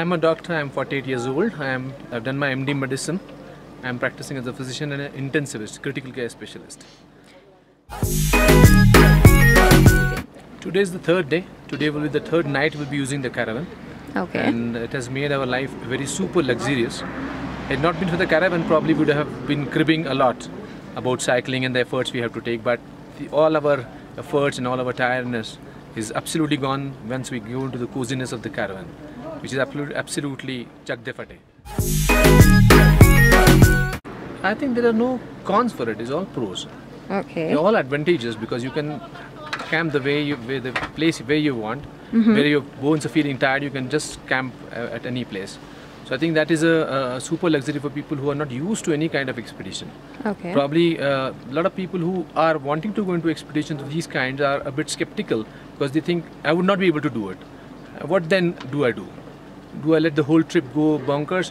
I'm a doctor. I'm 48 years old. I've done my MD medicine. I'm practicing as a physician and an intensivist, critical care specialist. Today is the third day. Today will be the third night we'll be using the caravan. Okay. And it has made our life very super luxurious. Had not been for the caravan, probably would have been cribbing a lot about cycling and the efforts we have to take. But all our efforts and all our tiredness is absolutely gone once we go into the coziness of the caravan, which is absolutely chak de fate. I think there are no cons for it. It's all pros. Okay. They're all advantages because you can camp the way you, the place where you want, where your bones are feeling tired, you can just camp at any place. So I think that is a super luxury for people who are not used to any kind of expedition. Okay. Probably a lot of people who are wanting to go into expeditions of these kinds are a bit skeptical because they think, I would not be able to do it. What then do I do? Do I let the whole trip go bonkers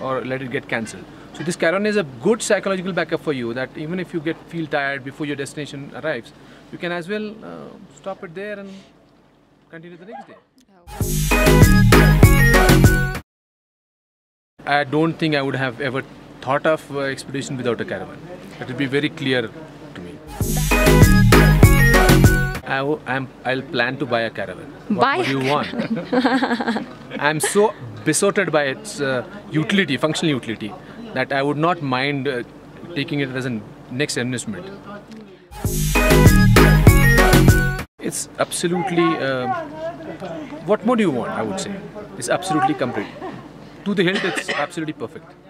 or let it get cancelled? So this caravan is a good psychological backup for you that even if you feel tired before your destination arrives, you can as well stop it there and continue the next day. I don't think I would have ever thought of expedition without a caravan. That will be very clear to me. I'll plan to buy a caravan. What do you want? I'm so besotted by its utility, functional utility, that I would not mind taking it as a next investment. It's absolutely, what more do you want, I would say. It's absolutely complete. To the hilt, it's absolutely perfect.